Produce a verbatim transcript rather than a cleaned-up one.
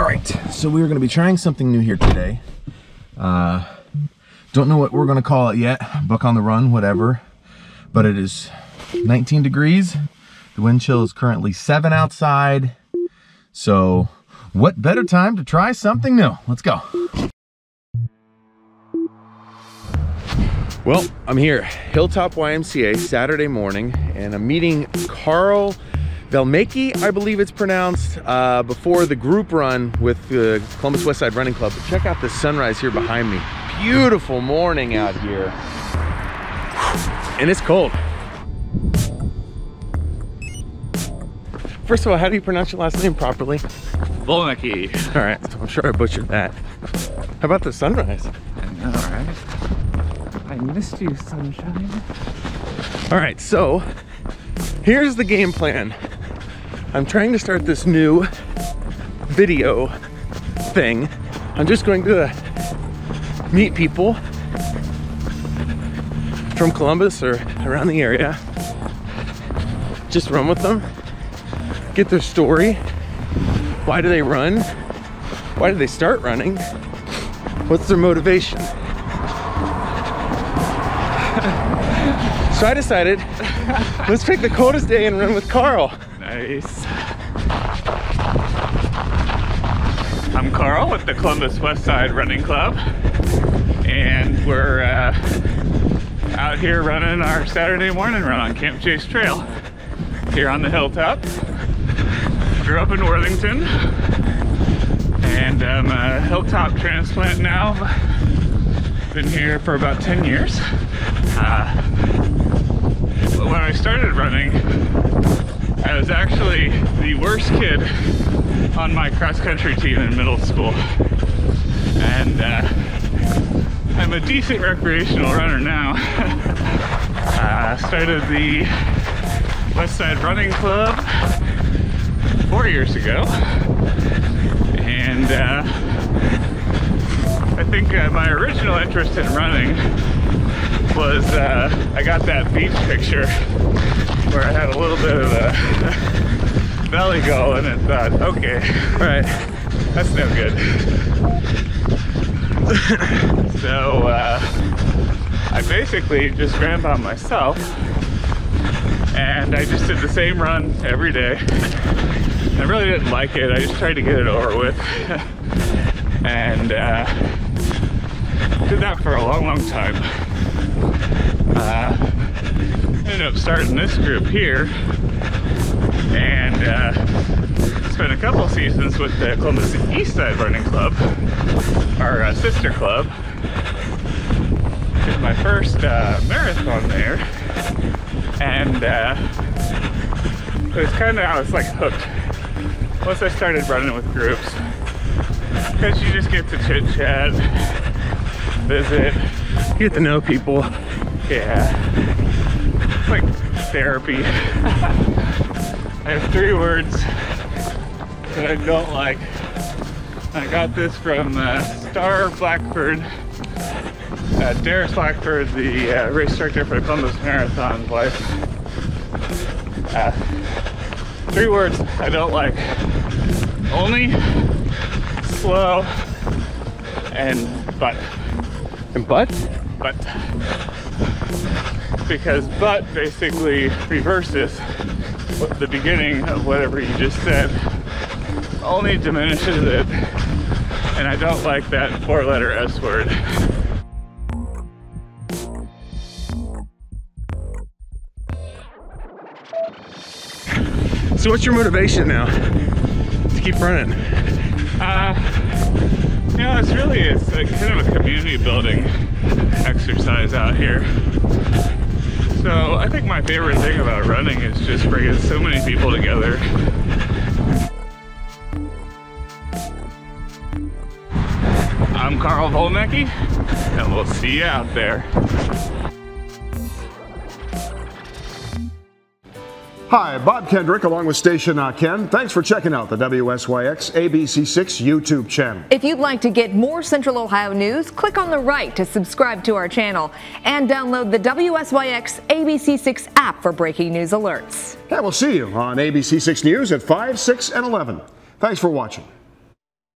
All right, so we're gonna be trying something new here today. Uh, don't know what we're gonna call it yet, buck on the run, whatever, but it is nineteen degrees. The wind chill is currently seven outside. So what better time to try something new? Let's go. Well, I'm here, Hilltop Y M C A, Saturday morning, and I'm meeting Carl Voellmecke, I believe it's pronounced, uh, before the group run with the Columbus West Side Running Club. But check out this sunrise here behind me. Beautiful morning out here. And it's cold. First of all, how do you pronounce your last name properly? Voellmecke. All right, I'm sure I butchered that. How about the sunrise? I know, right? I missed you, sunshine. All right, so here's the game plan. I'm trying to start this new video thing. I'm just going to meet people from Columbus or around the area, just run with them, get their story. Why do they run? Why do they start running? What's their motivation? So I decided, let's pick the coldest day and run with Carl. Nice. I'm Carl with the Columbus West Side Running Club, and we're uh, out here running our Saturday morning run on Camp Chase Trail here on the hilltop. Grew up in Worthington, and I'm a hilltop transplant now. Been here for about ten years. Uh, when I started running, I was actually the worst kid on my cross-country team in middle school. And uh, I'm a decent recreational runner now. I uh, started the West Side Running Club four years ago, and uh, I think uh, my original interest in running was uh, I got that beach picture where I had a little bit of a belly go and I thought, okay, right, that's no good. So uh, I basically just ran by myself, and I just did the same run every day. I really didn't like it. I just tried to get it over with. And uh, did that for a long, long time. Uh, ended up starting this group here, and uh, spent a couple seasons with the Columbus East Side Running Club, our uh, sister club. Did my first uh, marathon there, and uh, it was kind of, I was like hooked. Once I started running with groups, because you just get to chit chat, visit, you get to know people. Yeah, it's like therapy. I have three words that I don't like. I got this from uh, Star Blackford, uh, Darius Blackford, the uh, race director for the Columbus Marathon wife. Uh, three words I don't like. Only, slow, and but. And but? But. Because but basically reverses the beginning of whatever you just said. Only diminishes it. And I don't like that four-letter S word. So what's your motivation now to keep running? Uh, you know, it's really, it's a, kind of a community building exercise out here. So I think my favorite thing about running is just bringing so many people together. I'm Carl Voellmecke, and we'll see you out there. Hi, Bob Kendrick, along with Station uh, Ken. Thanks for checking out the W S Y X A B C six YouTube channel. If you'd like to get more Central Ohio news, click on the right to subscribe to our channel and download the W S Y X A B C six app for breaking news alerts. And we'll see you on A B C six News at five, six, and eleven. Thanks for watching.